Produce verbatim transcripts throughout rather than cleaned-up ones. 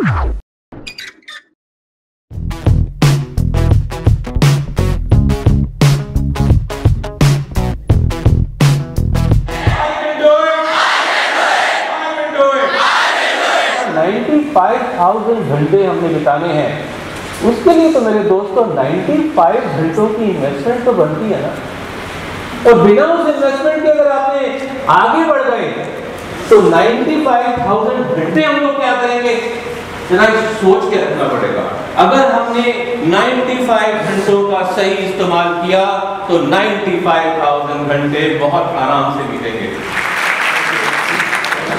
पचानवे हज़ार घंटे हमने बिताने हैं, उसके लिए तो मेरे दोस्तों पचानवे घंटों की इन्वेस्टमेंट तो बनती है ना। तो बिना उस इन्वेस्टमेंट के अगर आपने आगे बढ़ गए तो पचानवे हज़ार घंटे हम लोग क्या करेंगे, जरा सोच के रखना पड़ेगा। अगर हमने पचानवे घंटों का सही इस्तेमाल किया तो पचानवे हज़ार घंटे बहुत आराम से बीतेंगे।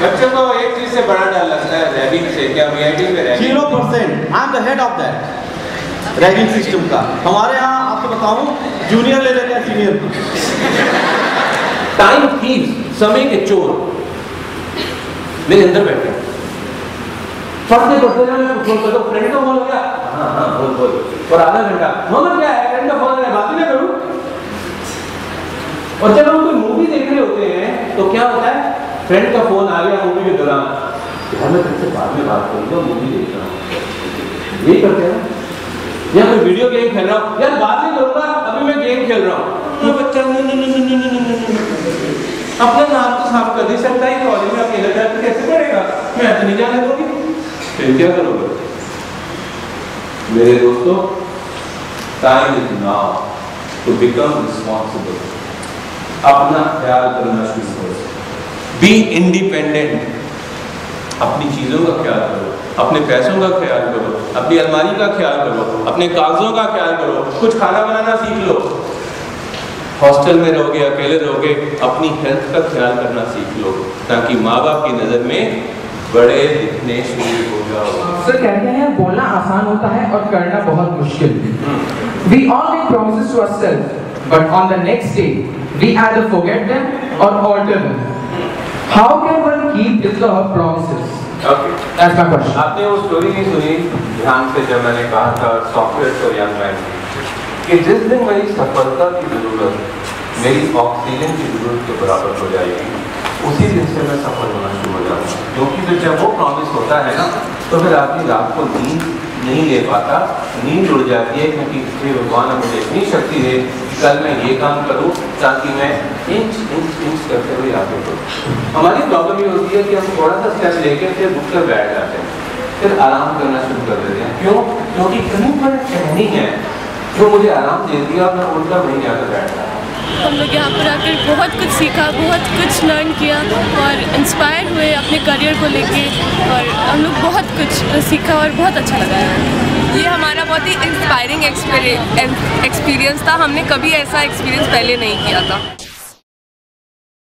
बच्चों को एक चीज से बड़ा डर लगता है रैगिंग से, क्या रैगिंग में ragging zero percent. I am the head of that ragging system का। हमारे यहाँ आपको बताऊं जूनियर ले लेते हैं सीनियर को। टाइम थीव, समय के चोर मेरे अंदर बैठे फटते पड़ते हैं। मैं फोन करता हूँ, फ्रेंड को बोल गया, हाँ हाँ बोल बोल, और आधा घंटा मगर क्या है, फ्रेंड का फोन है, बात ही ना करूँ। और जब हम कोई मूवी देख रहे होते हैं तो क्या होता है, फ्रेंड का फोन आ गया मूवी के दौरान, यार मैं तुमसे बाद में बात करूंगा, मूवी देख रहा हूँ, ये करते हैं। या मैं वीडियो गेम खेल रहा हूँ, यार बाद में करूंगा, अभी मैं गेम खेल रहा हूँ। बच्चा अपने नाम तो साफ कर नहीं सकता है, कॉलेज में अकेला जाकर कैसे पढ़ेगा, मैं ऐसे नहीं जाने दूंगी। फिर क्या करोगे मेरे दोस्तों? Time is now to become responsible. अपना ख्याल करना शुरू करो, बी इंडिपेंडेंट। अपनी चीज़ों का ख्याल करो, अपने पैसों का ख्याल करो, अपनी अलमारी का ख्याल करो, अपने कागजों का ख्याल करो, कुछ खाना बनाना सीख लो। हॉस्टल में रहोगे, अकेले रहोगे, अपनी हेल्थ का ख्याल करना सीख लो, ताकि माँ बाप की नज़र में बड़े दिखने शुरू हो जाओ। सर कहते हैं बोलना आसान होता है और करना बहुत मुश्किल। We all make promises to ourselves, but on the next day we either forget them or alter them. How can one keep his or her promises? Okay, that's my question. आपने वो स्टोरी नहीं सुनी ध्यान से जब मैंने कहा था सॉफ्टवेयर को याद रखना कि जिस दिन मेरी सफलता की जरूरत मेरी ऑक्सीजन की जरूरत के बराबर हो जाएगी, उसी दिन से मैं सफल होना शुरू हो जाऊँगा। क्योंकि तो जब वो प्रॉमिस होता है ना, तो फिर आदमी रात को नींद नहीं ले पाता, नींद उड़ जाती है, क्योंकि श्री भगवान ने मुझे इतनी शक्ति है कल मैं ये काम करूं ताकि मैं इंच इंच इंच करते हुए आगे बढ़ूं। हमारी प्रॉब्लम ये होती है कि हम थोड़ा सा स्टेप लेके फिर रुक कर बैठ जाते हैं, फिर आराम करना शुरू कर देते हैं। क्यों? क्योंकि कहीं पर टहनी है जो मुझे आराम देती है और मैं उल्टा वहीं जाकर बैठता हूँ। हम लोग यहाँ पर आकर बहुत कुछ सीखा, बहुत कुछ लर्न किया और इंस्पायर हुए अपने करियर को लेके, और हम लोग बहुत कुछ सीखा और बहुत अच्छा लगा। ये हमारा बहुत ही इंस्पायरिंग एक्सपीरियंस था, हमने कभी ऐसा एक्सपीरियंस पहले नहीं किया था।